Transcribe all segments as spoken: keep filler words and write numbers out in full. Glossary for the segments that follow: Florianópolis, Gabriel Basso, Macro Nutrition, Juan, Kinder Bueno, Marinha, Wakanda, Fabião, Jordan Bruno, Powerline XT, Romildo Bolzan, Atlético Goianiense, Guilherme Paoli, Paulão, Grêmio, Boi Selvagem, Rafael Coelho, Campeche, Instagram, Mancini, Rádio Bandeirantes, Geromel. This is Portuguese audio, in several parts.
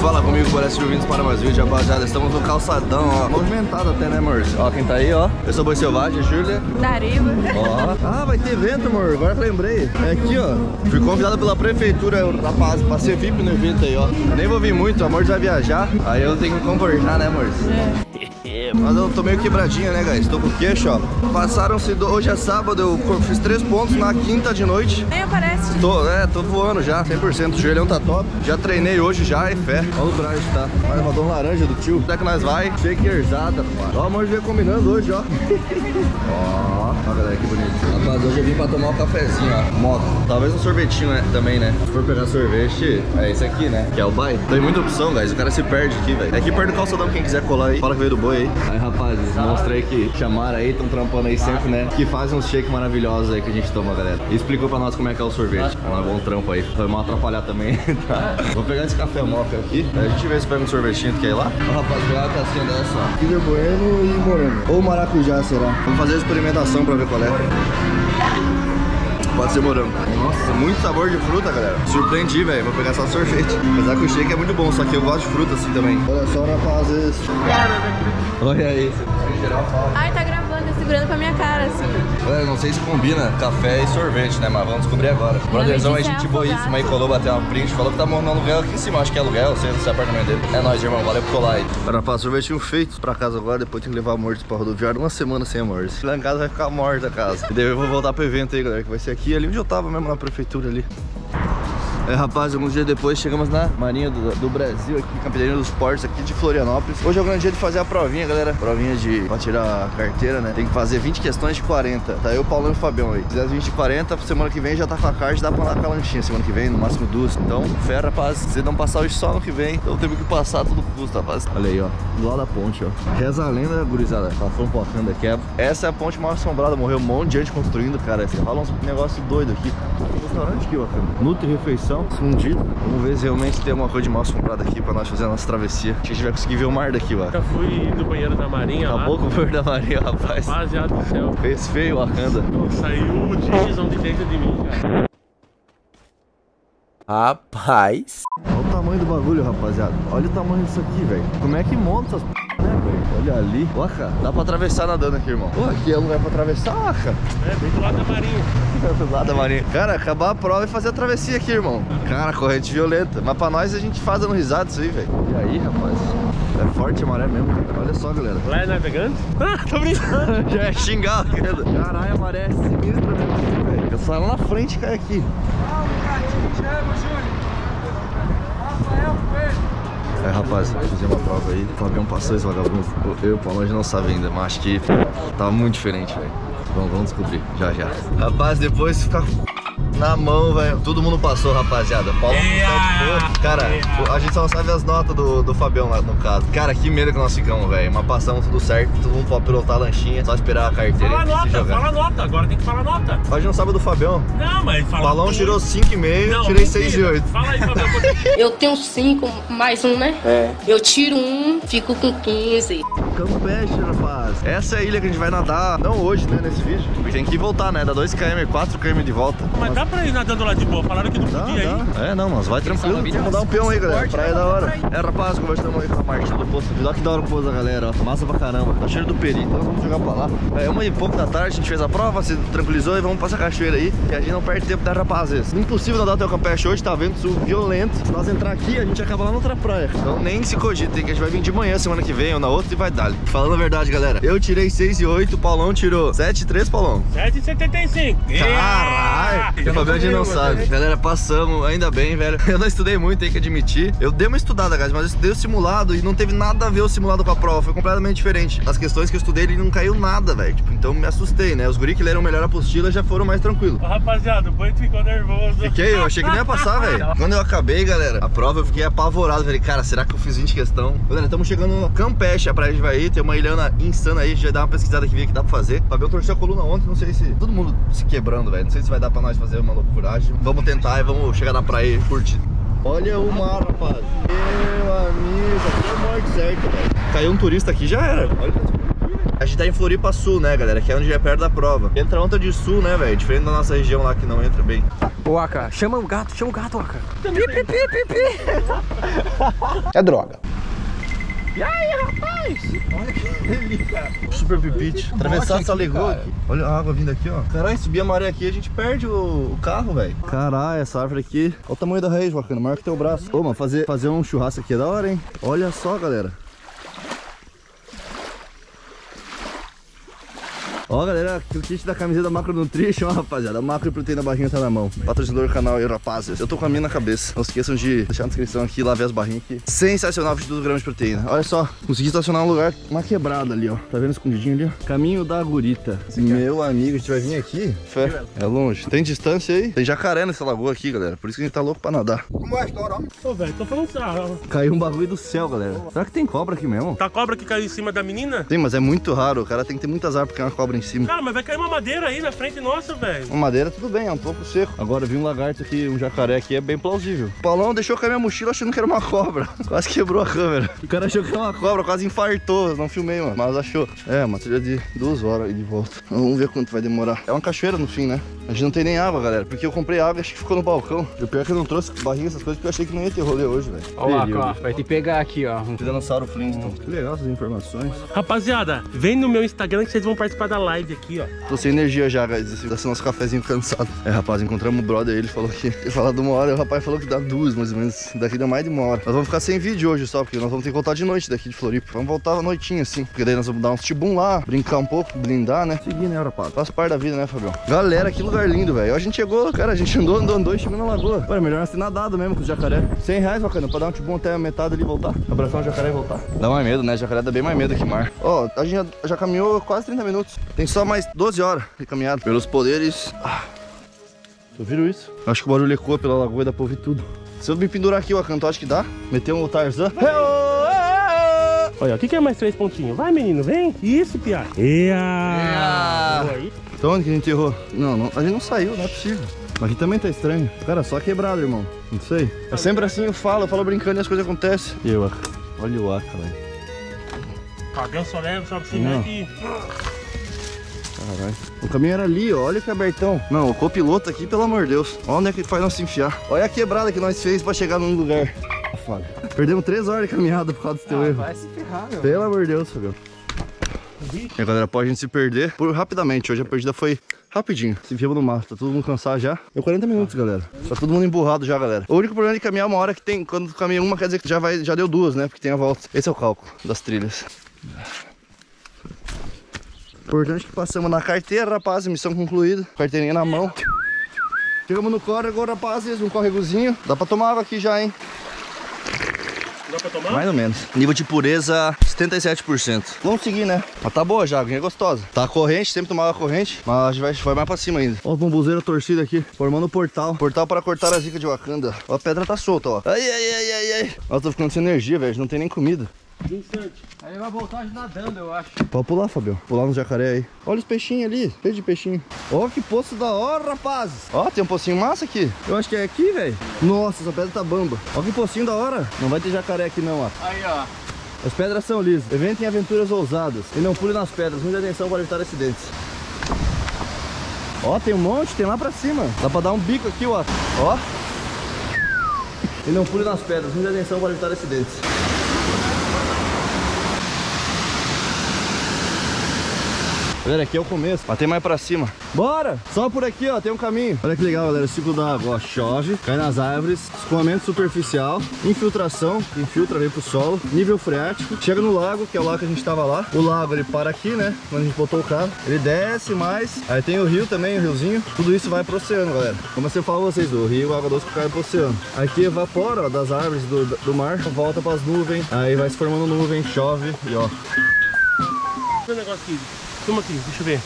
Fala comigo, parece bem-vindos para mais um vídeo, rapaziada. Estamos no calçadão, ó. Movimentado até, né, amor? Ó, quem tá aí, ó. Eu sou Boi Selvagem, Júlia. Nariba. Ó. Ah, vai ter evento, amor. Agora que lembrei. É aqui, ó. Fui convidado pela prefeitura, rapaz, pra ser V I P no evento aí, ó. Eu nem vou vir muito, o amor já vai viajar. Aí eu tenho que conversar, né, amor? É. Mas eu tô meio quebradinha, né, guys? Tô com o queixo, ó. Passaram-se... Do... Hoje é sábado, eu fiz três pontos na quinta de noite. Nem aparece. Tô, é, tô voando já, cem por cento. O joelhão tá top. Já treinei hoje, já, é fé. Olha o traje, tá? Olha, mandou um laranja do tio. Até que nós vai. Shakerzada, rapaz. Ó, o amor veio combinando hoje, ó. Ó, ó, galera, que bonito. Rapaz, hoje eu vim pra tomar um cafezinho, ó. Moto. Talvez um sorvetinho, né? Também, né? Se for pegar sorvete, é esse aqui, né? Que é o pai. Tem muita opção, guys. O cara se perde aqui, velho. É aqui perto do calçadão, quem quiser colar aí. Fala que veio do boi aí. Aí, rapazes, mostrei que chamaram aí, estão trampando aí sempre, né? Que fazem uns shakes maravilhosos aí que a gente toma, galera. E explicou pra nós como é que é o sorvete. É um bom trampo aí. Foi mal atrapalhar também, tá? Vou pegar esse café moca aqui. A gente vê se pega um sorvetinho, tu quer ir lá? Ó, rapaziada, tá sendo essa, ó. Kinder Bueno e Moreno. Ou maracujá, será? Vamos fazer a experimentação pra ver qual é. Pode ser morango. Nossa, muito sabor de fruta, galera. Surpreendi, velho. Vou pegar só sorvete. Apesar que o shake é muito bom, só que eu gosto de fruta assim também. Olha só, rapazes. Olha aí. Ai, tá gravando, tá segurando pra minha cara, assim. Galera, não sei se combina café e sorvete, né? Mas vamos descobrir agora. O brotherzão é gente boíssima aí, colou, bateu uma print, falou que tá morando no aluguel aqui em cima. Acho que é aluguel, sei lá se é apartamento dele. É nóis, irmão. Valeu por colar aí. Rapaz, sorvetinho feito pra casa agora. Depois tem que levar a Morte pra rodoviária. Uma semana sem a Morte. Lá em casa vai ficar morta a casa. E daí eu vou voltar pro evento aí, galera, que vai ser aqui. Ali onde eu tava mesmo, na prefeitura ali. É, rapaz, alguns dias depois chegamos na Marinha do, do Brasil, aqui, Campeche dos Portos, aqui de Florianópolis. Hoje é o grande dia de fazer a provinha, galera. Provinha de... pra tirar a carteira, né? Tem que fazer vinte questões de quarenta. Tá eu, Paulão e Fabião aí. Fizer vinte e quarenta, semana que vem já tá com a carta, dá pra andar com a lanchinha semana que vem, no máximo duas. Então, fé, rapaz, se não passar hoje só ano que vem, então temos que passar tudo custo, rapaz. Olha aí, ó. Do lado da ponte, ó. Reza a lenda, gurizada. Ela foi um Wakanda aqui. Essa é a ponte mal assombrada, morreu um monte de gente construindo, cara. Você fala um negócio doido aqui. Tem um restaurante aqui, ó, cara. Nutri refeição. Fundido. Vamos ver se realmente tem alguma coisa de mal assombrada aqui pra nós fazer a nossa travessia. Acho que a gente vai conseguir ver o mar daqui, ó. Já fui no banheiro da Marinha. Acabou com o banheiro da Marinha, rapaz. Rapaziada do céu. Fez feio o Wakanda. Saiu o divisão de dentro de mim, cara. Rapaz. Olha o tamanho do bagulho, rapaziada. Olha o tamanho disso aqui, velho. Como é que monta essas p... Olha ali. Ó, cara, dá pra atravessar nadando aqui, irmão. Pô, aqui é lugar pra atravessar, ó, cara. É, bem do lado da Marinha. Do lado da Marinha. Cara, acabar a prova e fazer a travessia aqui, irmão. Cara, corrente violenta. Mas pra nós a gente faz dando risada isso aí, velho. E aí, rapaz? É forte a maré mesmo, cara. Olha só, galera. Lá é navegante? Ah, tô brincando. Já é xingar, querido. Caralho, a maré é sinistra mesmo aqui, velho. Eu saio lá na frente e caio aqui. Ah, o gatinho te ama, Júlio. Rafael Coelho. É, rapaz, fazer uma prova aí. O Fabião passou esse vagabundo. Eu, o Paulão, não sabe ainda, mas acho que tá muito diferente, velho. Vamos, vamos descobrir, já já. Rapaz, depois fica na mão, velho. Todo mundo passou, rapaziada. Paulo yeah! Cara, yeah. A gente só sabe as notas do, do Fabião lá no caso. Cara, que medo que nós ficamos, velho. Mas passamos tudo certo, todo mundo pode pilotar a lanchinha, só esperar a carteira. Fala a nota, fala a nota, agora tem que falar a nota. Mas não sabe do Fabião. Não, mas fala. Paulão tudo. Tirou cinco e meio, tirei seis e oito. Fala aí, Fabião. Eu tenho cinco, mais um, né? É. Eu tiro um, fico com quinze. Campeche, rapaz. Essa é a ilha que a gente vai nadar, não hoje, né, nesse vídeo. Tem que voltar, né, dá dois quilômetros, quatro quilômetros de volta. Mas dá pra ir nadando lá de boa, falaram que não podia aí. É, não, mas vai tranquilo, vamos dar um peão aí, galera, praia é da hora. É, rapaz, conversamos aí com a Martinha do posto, olha que da hora o posto da galera, ó, massa pra caramba. Tá cheiro do peri, então vamos jogar pra lá. É uma e pouco da tarde, a gente fez a prova, se tranquilizou e vamos pra essa cachoeira aí, que a gente não perde tempo, né, rapazes. Impossível nadar até o Campeche hoje, tá vendo, sul violento. Se nós entrar aqui, a gente acaba lá na outra praia. Então nem se cogita, que a gente vai vir de manhã, semana que vem, ou na outra, e vai dar. Falando a verdade, galera, eu tirei seis e oito, o Paulão tirou sete e três, Paulão. sete e setenta e cinco. Caralho! O Fabião a gente não sabe. Galera, passamos, ainda bem, velho. Eu não estudei muito, tem que admitir. Eu dei uma estudada, guys, mas eu estudei o simulado e não teve nada a ver o simulado com a prova. Foi completamente diferente. As questões que eu estudei, ele não caiu nada, velho. Tipo, então me assustei, né? Os guri que leram melhor a apostila já foram mais tranquilos. Rapaziada, o banho ficou nervoso. Fiquei, eu achei que nem ia passar, velho. Quando eu acabei, galera, a prova eu fiquei apavorado. Falei, cara, será que eu fiz vinte questões? Galera, estamos chegando no Campeche, a praia a gente vai. Aí, tem uma ilhana insana aí, a gente vai dar uma pesquisada que vê que dá pra fazer. Fabião torceu a coluna ontem, não sei se... Todo mundo se quebrando, velho. Não sei se vai dar pra nós fazer uma loucuragem. Vamos tentar e vamos chegar na praia e curtir. Olha o mar, rapaz. Meu amigo, aqui é o mar deserto, velho. Caiu um turista aqui, já era. Olha. A gente tá em Floripa Sul, né, galera? Que é onde é perto da prova. Entra ontem de sul, né, velho? Diferente da nossa região lá que não entra bem. Waka, chama o gato, chama o gato, Waka. Pi, pi, pi, pi, pi. É droga. E aí, rapaz? Olha que delícia. Super pipite. Atravessar essa lagoa aqui. Olha a água vindo aqui, ó. Caralho, subir a maré aqui, a gente perde o, o carro, velho. Caralho, essa árvore aqui. Olha o tamanho da raiz, Wakanda. Marca teu braço. Ô, mano, fazer, fazer um churrasco aqui é da hora, hein? Olha só, galera. Ó, galera, o kit da camiseta da Macro Nutrition, ó, rapaziada. Macro e proteína barrinha tá na mão. Patrocinador do canal aí, rapazes. Eu tô com a minha na cabeça. Não esqueçam de deixar na descrição aqui, lá ver as barrinhas aqui. Sensacional, vinte e dois gramas de proteína. Olha só, consegui estacionar um lugar, uma quebrada ali, ó. Tá vendo escondidinho ali, ó? Caminho da Gurita. Meu amigo, a gente vai vir aqui. Fé. É longe. Tem distância aí? Tem jacaré nessa lagoa aqui, galera. Por isso que a gente tá louco pra nadar. Como é a história, ó? Ô, velho, tô falando sarro. Caiu um bagulho do céu, galera. Será que tem cobra aqui mesmo? Tá cobra que caiu em cima da menina? Tem, mas é muito raro. O cara tem que ter muito azar porque é uma cobra em cima. Cara, mas vai cair uma madeira aí na frente nossa, velho. Uma madeira tudo bem, é um pouco seco. Agora vi um lagarto aqui, um jacaré aqui, é bem plausível. O Paulão deixou cair minha mochila achando que era uma cobra. Quase quebrou a câmera. O cara achou que era uma cobra, quase infartou. Não filmei, mano, mas achou. É, uma trilha de duas horas e de volta. Vamos ver quanto vai demorar. É uma cachoeira no fim, né? A gente não tem nem água, galera, porque eu comprei água e acho que ficou no balcão. E o pior é que eu não trouxe barrinha, essas coisas, porque eu achei que não ia ter rolê hoje, velho. Olha lá, vai ter que pegar aqui, ó. Um dinossauro Flintstone. Que legal essas informações. Rapaziada, vem no meu Instagram que vocês vão participar da live aqui, ó. Tô sem energia já, guys. Tá sendo nosso cafezinho cansado. É, rapaz, encontramos o brother, ele falou que... Ele falou de uma hora, o rapaz falou que dá duas, mais ou menos. Daqui dá mais de uma hora. Nós vamos ficar sem vídeo hoje só, porque nós vamos ter que voltar de noite daqui de Floripa. Vamos voltar à noitinha, assim. Porque daí nós vamos dar uns tibum lá, brincar um pouco, blindar, né? Seguir, né, rapaz? Faz parte da vida, né, Fabião? Galera, que lugar lindo, velho. A gente chegou, cara, a gente andou, andou, andou e chegou na lagoa. Pô, é melhor nós ter nadado mesmo com o jacaré. cem reais, bacana, pra dar um tibum até a metade ali e voltar. Abraçar o jacaré e voltar. Dá mais medo, né? Jacaré dá bem mais medo que mar. Ó, a gente já, já caminhou quase trinta minutos. Tem só mais doze horas de caminhada. Pelos poderes... Ah, tu ouviu isso? Acho que o barulho ecoa pela lagoa e dá pra ouvir tudo. Se eu me pendurar aqui, o Acanto, acho que dá. Meter um Tarzan. Olha, o que, que é mais três pontinhos? Vai, menino, vem. Isso, piá. Ea. Ea. Então onde que a gente errou? Não, não, a gente não saiu, não é possível. Aqui também tá estranho. Cara, só quebrado, irmão. Não sei. É sempre assim, eu falo, eu falo brincando e as coisas acontecem. E eu, olha o Aca, velho. Fabião só leva, só pra cima aqui. Caralho. O caminho era ali, ó. Olha que abertão. Não, o copiloto aqui, pelo amor de Deus. Olha onde é que faz nós se enfiar. Olha a quebrada que nós fez pra chegar num lugar. Fala. Perdemos três horas de caminhada por causa do teu ah, erro. Vai se ferrar, meu. Pelo amor de Deus, Fabião. E galera, pode a gente se perder por rapidamente. Hoje a perdida foi rapidinho. Se viemos no mato, tá todo mundo cansado já. Deu quarenta minutos, galera. Tá todo mundo emburrado já, galera. O único problema de caminhar uma hora que tem. Quando tu caminha uma, quer dizer que já, vai, já deu duas, né? Porque tem a volta. Esse é o cálculo das trilhas. Importante que passamos na carteira, rapaz, missão concluída. Carteirinha na mão. Chegamos no córrego, rapazes, um córregozinho. Dá pra tomar água aqui já, hein? Dá pra tomar? Mais ou menos. Nível de pureza, setenta e sete por cento. Vamos seguir, né? Mas tá boa já, a água é gostosa. Tá corrente, sempre tomava corrente, mas a gente vai, vai mais pra cima ainda. Ó, a bambuzeira torcida aqui, formando o portal. Portal para cortar a zica de Wakanda. Ó, a pedra tá solta, ó. Ai, ai, ai, ai, ai. Ó, tô ficando sem energia, velho, não tem nem comida. Aí vai voltar nadando, eu acho. Pode pular, Fabião. Pular no jacaré aí. Olha os peixinhos ali, cheio de peixinho. Ó, que poço da hora, rapazes. Ó, tem um pocinho massa aqui. Eu acho que é aqui, velho. Nossa, essa pedra tá bamba. Ó, que pocinho da hora. Não vai ter jacaré aqui não, ó. Aí, ó. As pedras são lisas. Eventem aventuras ousadas. E não pule nas pedras. Muita atenção para evitar acidentes. Ó, tem um monte, tem lá pra cima. Dá pra dar um bico aqui, ó. Ó. E não pule nas pedras. Muita atenção para evitar acidentes. Galera, aqui é o começo, mas tem mais pra cima. Bora! Só por aqui, ó, tem um caminho. Olha que legal, galera, o ciclo da água, ó, chove, cai nas árvores, escoamento superficial, infiltração, que infiltra, vem pro solo, nível freático, chega no lago, que é o lago que a gente tava lá. O lago, ele para aqui, né, quando a gente botou o carro. Ele desce mais, aí tem o rio também, o riozinho. Tudo isso vai pro oceano, galera. Como eu sempre falo pra vocês, o rio, água doce que cai pro oceano. Aqui evapora, ó, das árvores do, do mar, volta pras nuvens, aí vai se formando nuvem, chove e ó. O negócio aqui. Toma aqui, deixa eu ver.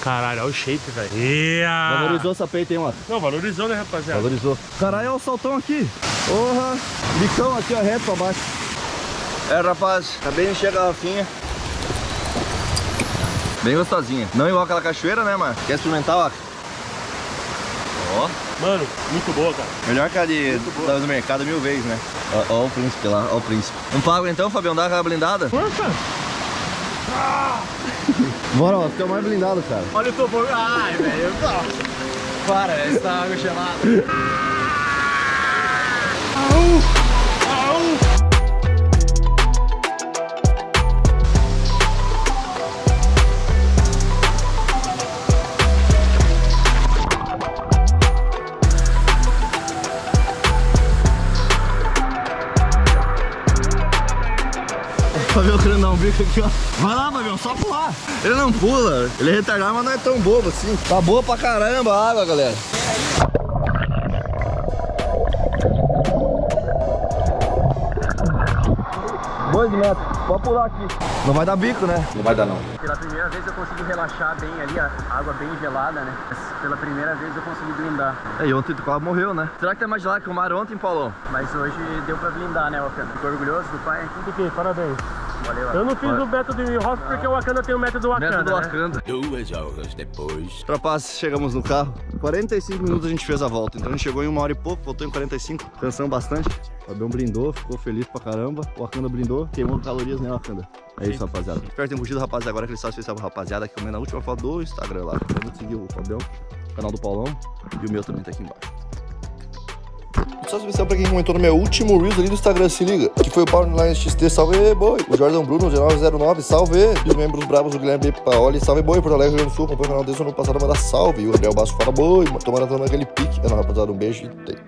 Caralho, olha o shape, velho. Yeah. Valorizou essa peita, hein, mano? Não, valorizou, né, rapaziada? Valorizou. Caralho, olha o saltão aqui. Porra. Bicão aqui, ó, reto pra baixo. É, rapaz, acabei de encher a garrafinha. Bem gostosinha. Não igual aquela cachoeira, né, mano? Quer experimentar, ó? Ó. Mano, muito boa, cara. Melhor que a de do mercado mil vezes, né? Ó, ó o príncipe lá, ó o príncipe. Não paga então, Fabião, dá aquela blindada? Porra. Ah! Bora, ó, você é o mais blindado, cara. Olha o topo. Ai, velho. Para, essa água gelada. Au! Au! Fabião querendo dar um bico aqui, ó. Vai lá, Fabião, só pular. Ele não pula, ele é retardado, mas não é tão bobo assim. Tá boa pra caramba a água, galera. Dois metros, pode pular aqui. Não vai dar bico, né? Não vai dar, não. Pela primeira vez eu consegui relaxar bem ali, a água bem gelada, né? Pela primeira vez eu consegui blindar. É, e ontem tu quase morreu, né? Será que tá mais gelado que o mar ontem, Paulão? Mas hoje deu pra blindar, né, Wakanda? Ficou orgulhoso do pai? Tudo bem, parabéns. Valeu, eu não fiz o método de Ross porque o Wakanda tem o método do Wakanda. Método do Wakanda. Duas horas depois. Rapaz, chegamos no carro. Em quarenta e cinco minutos a gente fez a volta. Então a gente chegou em uma hora e pouco, voltou em quarenta e cinco. Cansamos bastante. O Fabião blindou, ficou feliz pra caramba. O Wakanda blindou, queimou calorias, né, Wakanda? É isso, rapaziada. Espero que tenham curtido, rapaziada. Agora que eles sabem, sabe, rapaziada, que eu mando na última foto do Instagram lá. Vamos seguir o Fabião, o canal do Paulão. E o meu também tá aqui embaixo. Só especial pra quem comentou no meu último Reels ali do Instagram, se liga. Que foi o Powerline X T, salve boi. O Jordan Bruno, zero nove zero nove, salve. E os membros bravos do Guilherme Paoli, salve boi. Porto Alegre, Rio Grande do Sul, acompanha o canal desde o ano passado, manda salve. E o Gabriel Basso fala boi, tomara tomando aquele pique. É, não, rapaziada, um beijo e tem.